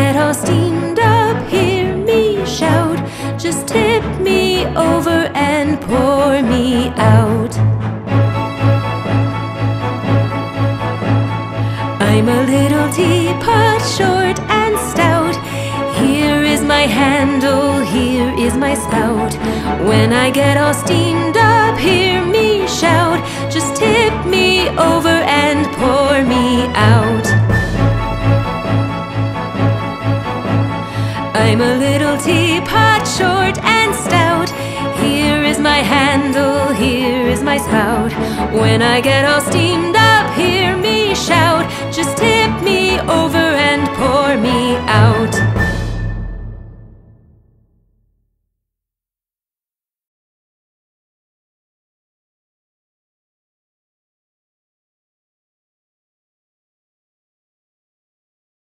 get all steamed up, hear me shout. Just tip me over and pour me out. I'm a little teapot, short and stout. Here is my handle, here is my spout. When I get all steamed up, hear me shout. Just tip me over and pour me out. I'm a little teapot, short and stout. Here is my handle, here is my spout. When I get all steamed up, hear me shout. Just tip me over and pour me out.